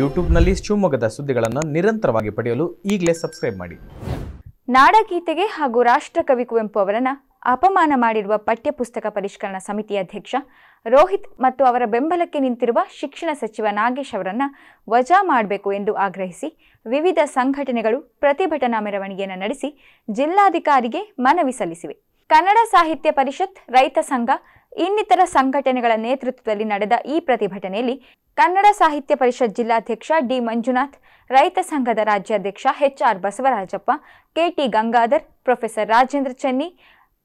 ಯೂಟ್ಯೂಬ್ನಲ್ಲಿ ಶಿವಮೊಗ್ಗದ ಸುದ್ದಿಗಳನ್ನು ನಿರಂತರವಾಗಿ ಪಡೆಯಲು ಈಗಲೇ ಸಬ್ಸ್ಕ್ರೈಬ್ ಮಾಡಿ. ನಾಡಗೀತೆಗೆ ಹಾಗೂ ರಾಷ್ಟ್ರಕವಿ ಕುವೆಂಪು ಅವರನ್ನು ಅಪಮಾನ ಮಾಡಿರುವ ಪಠ್ಯಪುಸ್ತಕ ಪರಿಷ್ಕರಣಾ ಸಮಿತಿ ಅಧ್ಯಕ್ಷ ರೋಹಿತ್ ಮತ್ತು ಅವರ ಬೆಂಬಲಕ್ಕೆ ನಿಂತಿರುವ ಶಿಕ್ಷಣ ಸಚಿವ ನಾಗೇಶ್ ಅವರನ್ನು ವಜಾ ಮಾಡಬೇಕು ಎಂದು ಆಗ್ರಹಿಸಿ ವಿವಿಧ ಸಂಘಟನೆಗಳು ಪ್ರತಿಭಟನಾ ಮೆರವಣಿಗೆಯನ್ನು ನಡೆಸಿ ಜಿಲ್ಲಾಧಿಕಾರಿಗೆ ಮನವಿ ಸಲ್ಲಿಸಿವೆ. ಕನ್ನಡ ಸಾಹಿತ್ಯ ಪರಿಷತ್, ರೈತ ಸಂಘ ಇನ್ನಿತರ ಸಂಘಟನೆಗಳ ನೇತೃತ್ವದಲ್ಲಿ ನಡೆದ ಈ ಪ್ರತಿಭಟನೆಯಲ್ಲಿ ಕನ್ನಡ ಸಾಹಿತ್ಯ ಪರಿಷತ್ ಜಿಲ್ಲಾಧ್ಯಕ್ಷ ಡಿ. ಮಂಜುನಾಥ್, ರೈತ ಸಂಘದ ರಾಜ್ಯಾಧ್ಯಕ್ಷ H. R. Basavarajappa, K. T. Gangadhar, professor Rajendra Chenni,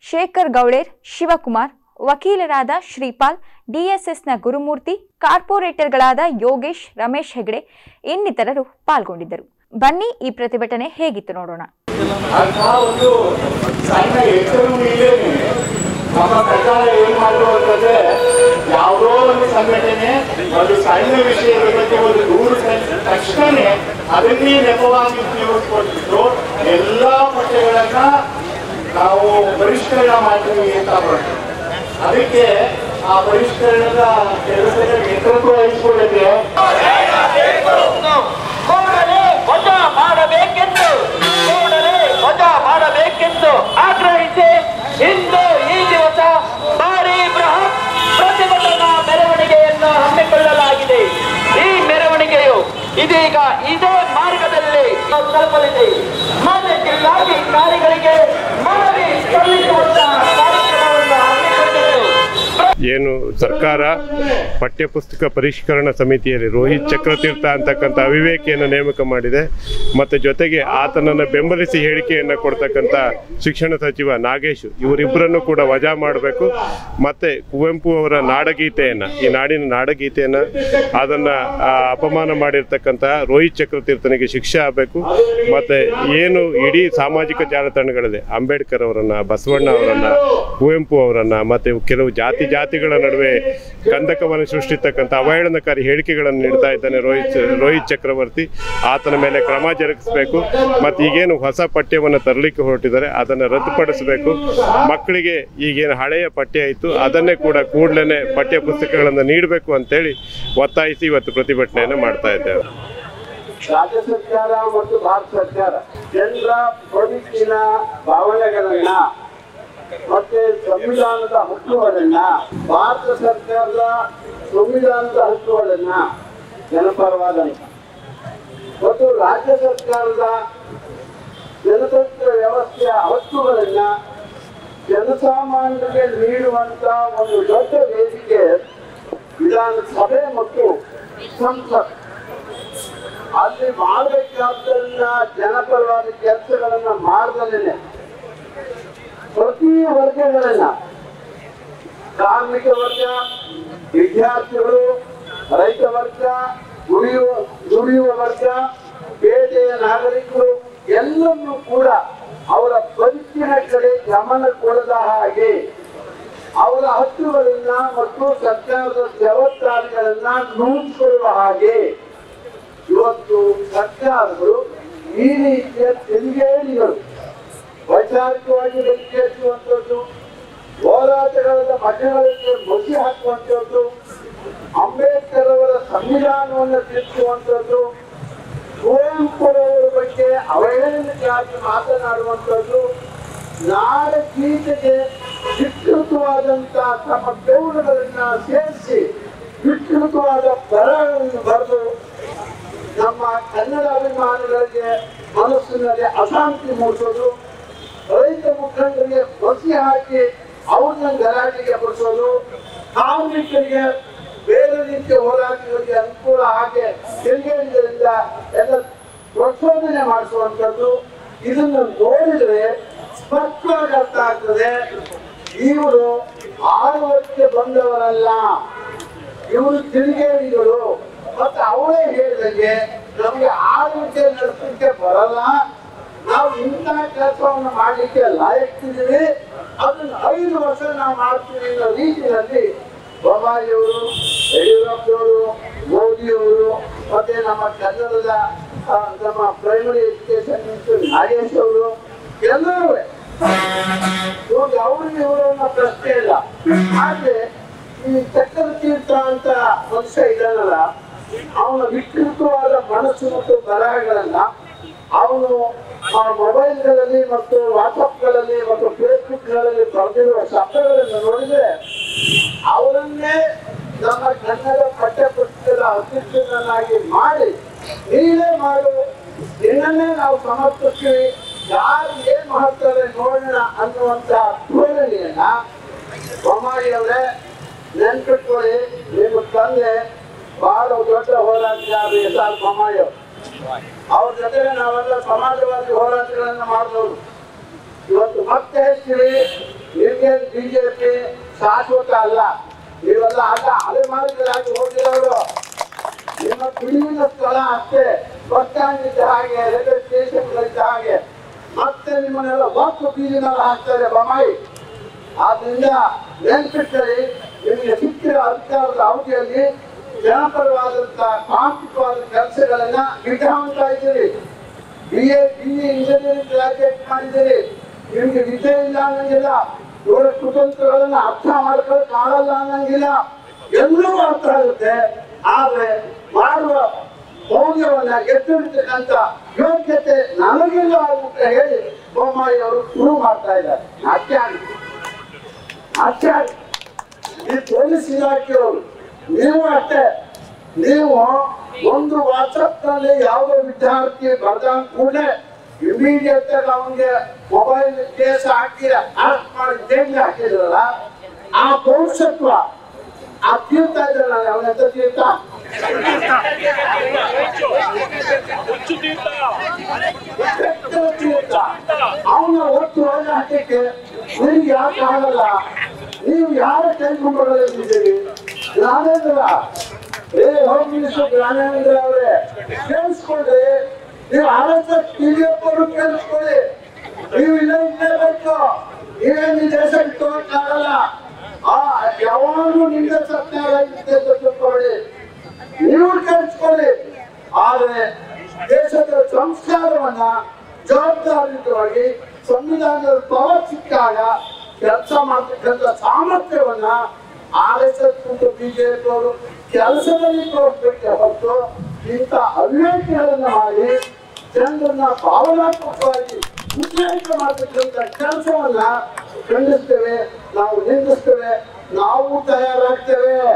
Shekhar Gauler Shivakumar, ವಕೀಲರಾದ Shripal, D. S. S. Gurumurthy, ಕಾರ್ಪೊರೇಟರ್ಗಳಾದ ಯೋಗೇಶ್, ರಮೇಶ್ ಹೆಗ್ಡೆ ಇನ್ನಿತರರು ಪಾಲ್ಗೊಂಡಿದ್ದರು. ಬನ್ನಿ, ಈ ಪ್ರತಿಭಟನೆ ಹೇಗಿತ್ತು ನೋಡೋಣ. ನಮ್ಮ ಸರ್ಕಾರ ಏನು ಮಾಡಿರುವಂತಂದ್ರೆ, ಯಾವುದೋ ಒಂದು ಸಂಘಟನೆ ಒಂದು ಸಣ್ಣ ವಿಷಯದ ಬಗ್ಗೆ ಒಂದು ದೂರು ಸಲ್ಲಿಸಿದ ತಕ್ಷಣ ಅದನ್ನೇ ನೆಪವಾಗಿ ಉಪಯೋಗಿಸಿಕೊಳ್ತಿದ್ರು. ಎಲ್ಲಾ ಪಠ್ಯಗಳನ್ನ ನಾವು ಪರಿಷ್ಕರಣ ಮಾಡ್ತೀವಿ ಅಂತ ಬರುತ್ತೆ. ಅದಕ್ಕೆ ಆ ಪರಿಷ್ಕರಣದ ಕೆಲಸದ ನೇತೃತ್ವ ವಹಿಸಿಕೊಳ್ಳುತ್ತೆ. ಮಾಡಬೇಕೆಂದು ಆಗ್ರಹಿಸಿ ಇಂದು ಈ ದಿವಸ ಭಾರಿ ಬೃಹತ್ ಪ್ರತಿಭಟನಾ ಮೆರವಣಿಗೆಯನ್ನು ಹಮ್ಮಿಕೊಳ್ಳಲಾಗಿದೆ. ಈ ಮೆರವಣಿಗೆಯು ಇದೀಗ ಇದೇ ಮಾರ್ಗದಲ್ಲಿ ತಲುಪಲಿದೆ. ಮಾನ್ಯ ಜಿಲ್ಲಾಧಿಕಾರಿಗಳಿಗೆ ಮನವಿ ಸಲ್ಲಿಸುವಂತಹ ಕಾರ್ಯಕ್ರಮವನ್ನು ಹಮ್ಮಿಕೊಂಡಿದ್ದು, ಏನು ಸರ್ಕಾರ ಪಠ್ಯಪುಸ್ತಕ ಪರಿಷ್ಕರಣಾ ಸಮಿತಿಯಲ್ಲಿ ರೋಹಿತ್ ಚಕ್ರತೀರ್ಥ ಅಂತಕ್ಕಂಥ ಅವಿವೇಕಿಯನ್ನು ನೇಮಕ ಮಾಡಿದೆ. ಮತ್ತು ಜೊತೆಗೆ ಆತನನ್ನು ಬೆಂಬಲಿಸಿ ಹೇಳಿಕೆಯನ್ನು ಕೊಡ್ತಕ್ಕಂಥ ಶಿಕ್ಷಣ ಸಚಿವ ನಾಗೇಶ್, ಇವರಿಬ್ಬರನ್ನು ಕೂಡ ವಜಾ ಮಾಡಬೇಕು. ಮತ್ತು ಕುವೆಂಪು ಅವರ ನಾಡಗೀತೆಯನ್ನು, ಈ ನಾಡಿನ ನಾಡಗೀತೆಯನ್ನು ಅದನ್ನು ಅಪಮಾನ ಮಾಡಿರ್ತಕ್ಕಂಥ ರೋಹಿತ್ ಚಕ್ರತೀರ್ಥನಿಗೆ ಶಿಕ್ಷೆ ಆಗಬೇಕು. ಮತ್ತು ಏನು ಇಡೀ ಸಾಮಾಜಿಕ ಜಾಲತಾಣಗಳಲ್ಲಿ ಅಂಬೇಡ್ಕರ್ ಅವರನ್ನು, ಬಸವಣ್ಣ ಅವರನ್ನು, ಕುವೆಂಪು ಅವರನ್ನು ಮತ್ತು ಕೆಲವು ಜಾತಿಗಳ ನಡುವೆ ಕಂದಕವನ್ನು ಸೃಷ್ಟಿಸತಕ್ಕಂಥ ಅವಹೇಳನಕಾರಿ ಹೇಳಿಕೆಗಳನ್ನು ನೀಡ್ತಾ ಇದ್ದಾನೆ ರೋಹಿತ್ ಚಕ್ರವರ್ತಿ. ಆತನ ಮೇಲೆ ಕ್ರಮ ಜರುಗಿಸಬೇಕು. ಮತ್ತು ಈಗೇನು ಹೊಸ ಪಠ್ಯವನ್ನು ತರಲಿಕ್ಕೆ ಹೊರಟಿದ್ದಾರೆ, ಅದನ್ನು ರದ್ದುಪಡಿಸಬೇಕು. ಮಕ್ಕಳಿಗೆ ಈಗೇನು ಹಳೆಯ ಪಠ್ಯ ಇತ್ತು, ಅದನ್ನೇ ಕೂಡ ಕೂಡಲೇ ಪಠ್ಯ ಪುಸ್ತಕಗಳನ್ನು ನೀಡಬೇಕು ಅಂತೇಳಿ ಒತ್ತಾಯಿಸಿ ಇವತ್ತು ಪ್ರತಿಭಟನೆಯನ್ನು ಮಾಡ್ತಾ ಇದ್ದೇವೆ. ರಾಜ್ಯ ಸರ್ಕಾರ ಮತ್ತು ಭಾರತ ಸರ್ಕಾರ ಜನರ ಬದುಕಿನ ಭಾವನೆಗಳನ್ನು ಮತ್ತೆ ಸಂವಿಧಾನದ ಹಕ್ಕುಗಳನ್ನ, ಭಾರತ ಸರ್ಕಾರದ ಸಂವಿಧಾನದ ಹಕ್ಕುಗಳನ್ನ ಜನಪರವಾದಂತ ಮತ್ತು ರಾಜ್ಯ ಸರ್ಕಾರದ ಜನತಂತ್ರ ವ್ಯವಸ್ಥೆಯ ಹಕ್ಕುಗಳನ್ನ ಜನಸಾಮಾನ್ಯರಿಗೆ ನೀಡುವಂತ ಒಂದು ದೊಡ್ಡ ವೇದಿಕೆ ವಿಧಾನಸಭೆ ಮತ್ತು ಸಂಸತ್. ಅಲ್ಲಿ ಮಾಡಬೇಕಾದ್ದನ್ನ ಜನಪರವಾದ ಕೆಲಸಗಳನ್ನ ಮಾಡದಲ್ಲೇನೆ ಪ್ರತಿ ವರ್ಗಗಳನ್ನ, ಕಾರ್ಮಿಕ ವರ್ಗ, ವಿದ್ಯಾರ್ಥಿಗಳು, ರೈತ ವರ್ಗ, ದುಡಿಯುವ ವರ್ಗ, ಬೇಟೆಯ ನಾಗರಿಕರು ಎಲ್ಲರನ್ನೂ ಕೂಡ ಅವರ ಬದುಕಿನ ಕಡೆ ಗಮನ ಕೊಡದ ಹಾಗೆ ಅವರ ಹಕ್ಕುಗಳನ್ನ ಮತ್ತು ಸರ್ಕಾರದ ಜವಾಬ್ದಾರಿಗಳನ್ನ ನೂಡಿಕೊಳ್ಳುವ ಹಾಗೆ ಇವತ್ತು ಸರ್ಕಾರಗಳು ಈ ರೀತಿಯ ತಿರುಗೇಡಿಗಳು ವೈಚಾರಿಕವಾಗಿ ಬೆಂಕಿಹಚ್ಚುವಂಥದ್ದು, ಹೋರಾಟಗಾರರ ಮಠಗಳಿಗೆ ಮುಗಿ ಹಾಕುವಂಥದ್ದು, ಅಂಬೇಡ್ಕರ್ ಅವರ ಸಂವಿಧಾನವನ್ನು ತಿರುಚುವಂಥದ್ದು, ಕುವೆಂಪುರವರ ಬಗ್ಗೆ ಅವಹೇಳನಕ್ಕಾಗಿ ಮಾತನಾಡುವಂಥದ್ದು, ನಾಡಗೀತೆಗೆ ವಿಕೃತವಾದಂತಹ ತಮ್ಮ ಬೆವರುಗಳನ್ನು ಸೇರಿಸಿ ವಿಕೃತವಾದ ಬರಹಗಳನ್ನು ಬರೆದು ನಮ್ಮ ಕನ್ನಡ ಅಭಿಮಾನಿಗಳಿಗೆ ಮನಸ್ಸಿನಲ್ಲಿ ಅಶಾಂತಿ ಮೂಡಿಸೋದು, ರೈತ ಮುಖಂಡರಿಗೆ ಬಸಿ ಹಾಕಿ ಅವ್ರನ್ನ ಗಲಾಟೆಗೆ ಬಡಿಸೋದು, ಕಾರ್ಮಿಕರಿಗೆ ಬೇರೆ ರೀತಿಯ ಹೋರಾಟಗಳಿಗೆ ಅನುಕೂಲ ಹಾಗೆ ತಿರುಗೇಡಿಗಳಿಂದ ಎಲ್ಲ ಪ್ರಚೋದನೆ ಮಾಡಿಸುವಂಥದ್ದು. ಇದನ್ನು ನೋಡಿದ್ರೆ ಸ್ಪಷ್ಟವಾಗಿ ಅರ್ಥ ಆಗ್ತದೆ, ಇವರು ಆಳುವಕ್ಕೆ ಬಂದವರಲ್ಲ, ಇವರು ತಿರುಗೇಡಿಗಳು. ಮತ್ತು ಅವಳೇ ಹೇಳಿದಂಗೆ ನಮಗೆ ಆಳ್ವಿಕೆ ನಡೆಸಲಿಕ್ಕೆ ಬರಲ್ಲ, ನಾವು ಇಂಥ ಕೆಲಸವನ್ನು ಮಾಡಲಿಕ್ಕೆ ಲಾಯಕ್ತಿದ್ದೀವಿ, ಅದನ್ನ 5 ವರ್ಷ ನಾವು ಮಾಡ್ತೀವಿ ಅನ್ನೋ ರೀತಿಯಲ್ಲಿ ಬೊಮ್ಮಾಯಿಯವರು, ಯಡಿಯೂರಪ್ಪನವರು, ಮೋದಿಯವರು, ಮತ್ತೆ ನಮ್ಮ ಕನ್ನಡದ ನಮ್ಮ ಪ್ರೈಮರಿ ಎಜುಕೇಶನ್ ಮಿನಿಸ್ಟರ್ ನಾಗೇಶ್ ಅವರು ಎಲ್ಲರೂ ಅವ್ರಿಗೆ ಇವರನ್ನ ಪ್ರಶ್ನೆ ಇಲ್ಲ. ಆದ್ರೆ ಈ ಚಕ್ರತೀರ್ಥ ಅಂತ ಮನುಷ್ಯ ಇದ್ದಾನಲ್ಲ, ಅವನ ವಿಕೃತವಾದ ಮನಸ್ಸು ಮತ್ತು ಬರಹಗಳನ್ನ ಅವನು ಆ ಮೊಬೈಲ್ಗಳಲ್ಲಿ ಮತ್ತು ವಾಟ್ಸಪ್ಗಳಲ್ಲಿ ಮತ್ತು ಫೇಸ್ಬುಕ್ಗಳಲ್ಲಿ ಬರೆದಿರುವ ಶಬ್ದಗಳನ್ನು ನೋಡಿದ್ರೆ ಅವರನ್ನೇ ನಮ್ಮ ಕನ್ನಡ ಪಠ್ಯ ಪುಸ್ತಕದ ಅತ್ಯುತ್ತಮನಾಗಿ ಮಾಡಿ ನೀನೇ ಮಾಡು, ನಿನ್ನನ್ನೇ ನಾವು ಸಮರ್ಪಿಸ್ತೀವಿ, ಯಾರು ಏನ್ ಮಾಡ್ತಾರೆ ನೋಡೋಣ ಅನ್ನುವಂತ ಧೋರಣೆಯನ್ನ ಬೊಮ್ಮಾಯಿಯವರೇ ನೆನ್ಪಿಟ್ಕೊಳ್ಳಿ. ನಿಮ್ಮ ತಂದೆ ಬಹಳ ದೊಡ್ಡ ಹೋರಾಟಗಾರ ಎಸ್ ಆರ್ ಬೊಮ್ಮಾಯಿ ಅವರು. ಅವ್ರ ಜೊತೆಗೆ ನಾವೆಲ್ಲ ಸಮಾಜವಾದಿ ಹೋರಾಟಗಳನ್ನ ಮಾಡಿದವರು. ಇವತ್ತು ಮತ್ತೆ ಹೇಳ್ತೀವಿ ನಿಮಗೆ ಬಿಜೆಪಿ ಶಾಶ್ವತ ಅಲ್ಲ, ನೀವೆಲ್ಲ ಆಗ ಅಲೆಮಾರಿಗಳಾಗಿ ಹೋಗಿರೋರು, ನಿಮ್ಮ ಕುಡಿಯುವ ಸ್ಥಳ ಅಷ್ಟೇ, ಬಸ್ ಸ್ಟ್ಯಾಂಡ್ ಇದ್ದ ಹಾಗೆ, ರೈಲ್ವೆ ಸ್ಟೇಷನ್ಗಳಿದ್ದ ಹಾಗೆ, ಮತ್ತೆ ನಿಮ್ಮನ್ನೆಲ್ಲ ಒಟ್ಟು ಬೀದಿನಲ್ಲಿ ಹಾಕ್ತಾರೆ ಬೊಮ್ಮಾಯಿ. ಆದ್ರಿಂದ ನೆನ್ಪಿಟ್ಟರೆ ನಿಮಗೆ ಸಿಕ್ಕಿರೋ ಅಧಿಕಾರದ ಅವಧಿಯಲ್ಲಿ ಜನಪರವಾದಂತ ತಾಂತ್ರಿಕವಾದ ಕೆಲಸಗಳನ್ನ ಗಿಡಾಂತಾ ಇದ್ದೀರಿ, BA BE ಇಂಜಿನಿಯರಿಂಗ್ ಗ್ರಾಜುಯೇಟ್ ಮಾಡಿದ್ದೀರಿ, ನಿಮ್ಗೆ ವಿದ್ಯೆ ಇಲ್ಲ ಅನ್ನಂಗಿಲ್ಲ, ಇವರ ಕುತಂತ್ರಗಳನ್ನ ಅರ್ಥ ಮಾಡ್ಕೊಳ್ಳೋಕೆ ಆಗಲ್ಲ ಅನ್ನಂಗಿಲ್ಲ, ಎಲ್ಲರೂ ಅರ್ಥ ಆಗುತ್ತೆ. ಆದ್ರೆ ಮಾಡುವ ಮೌಲ್ಯವನ್ನ ಎತ್ತಿಡ್ತಕ್ಕಂತ ಯೋಗ್ಯತೆ ನನಗಿಲ್ಲ ಅಂತ ಹೇಳಿ ಬೊಮ್ಮಾಯಿ ಅವರು ಶುರು ಮಾಡ್ತಾ ಇದ್ದಾರೆ. ಈ ಪೊಲೀಸ್ ಇಲಾಖೆಯವರು ನೀವು ಅಷ್ಟೇ, ನೀವು ಒಂದು ವಾಟ್ಸಪ್ನಲ್ಲಿ ಯಾವುದೋ ವಿದ್ಯಾರ್ಥಿ ಬರ್ದ ಕೂಡಲೇ ಇಮಿಡಿಯೇಟ್ ಆಗಿ ಅವನಿಗೆ ಮೊಬೈಲ್ ಕೇಸ್ ಹಾಕಿ ಅರೆಸ್ಟ್ ಮಾಡಿ ಜೈಲಿಗೆ ಹಾಕಿದ್ರಲ್ಲ, ಆ ಪೌರುಷತ್ವ ಆ ತೀರ್ಥ ಇದ್ರಲ್ಲ, ಅವನಂತ ತೀರ್ಥ ಅವನ ಒಟ್ಟು ಒಳ್ಳೆ ಹಾಕಕ್ಕೆ ನಿಮ್ಗೆ ಯಾಕೆ ಆಗಲ್ಲ? ನೀವು ಯಾರ ಕೈಗೊಂಡಿದ್ದೀರಿ? ಜ್ಞಾನೇಂದ್ರ ಹೋಮ್ ಮಿನಿಸ್ಟರ್ ಜ್ಞಾನೇಂದ್ರ ಅವರೇ ಕೇಳಿಸ್ಕೊಳ್ರಿ, ನೀವು RSS PDF ಅವರು ಕೇಳಿಸ್ಕೊಳ್ಳಿ, ನೀವು ಇಲ್ಲೇ ಇರಬೇಕು, ನೀವೇನು ಈ ದೇಶಕ್ಕೆ ತೋರ್ಕಾಗಲ್ಲ, ಯಾವಾಗಲೂ ನಿಮ್ಗೆ ಸತ್ಯಾಗ ತಿಳ್ಕೊಳ್ಳಿ, ನೀವು ಕೇಳಿಸ್ಕೊಳ್ಳಿ. ಆದ್ರೆ ದೇಶದ ಸಂಸ್ಕಾರವನ್ನ ಜವಾಬ್ದಾರಿಯುತವಾಗಿ ಸಂವಿಧಾನದ ಪವರ್ ಸಿಕ್ಕಾಗ ಕೆಲಸ ಮಾಡ್ತಕ್ಕಂಥ ಸಾಮರ್ಥ್ಯವನ್ನ RSS ಮತ್ತು BJP ಅವರು ಕೆಲಸದಲ್ಲಿ ತೋರಿಸ್ಬೇಕೆ ಹೊರತು ಇಂಥ ಅವಿವೇಕಗಳನ್ನ ಮಾಡಿ ಜನರನ್ನ ಭಾವನಾತ್ಮಕವಾಗಿ ಉದ್ರೇಕ ಮಾಡತಕ್ಕಂಥ ಕೆಲಸವನ್ನ ಖಂಡಿಸ್ತೇವೆ, ನಾವು ನಿಂದಿಸ್ತೇವೆ, ನಾವು ತಯಾರಾಗ್ತೇವೆ.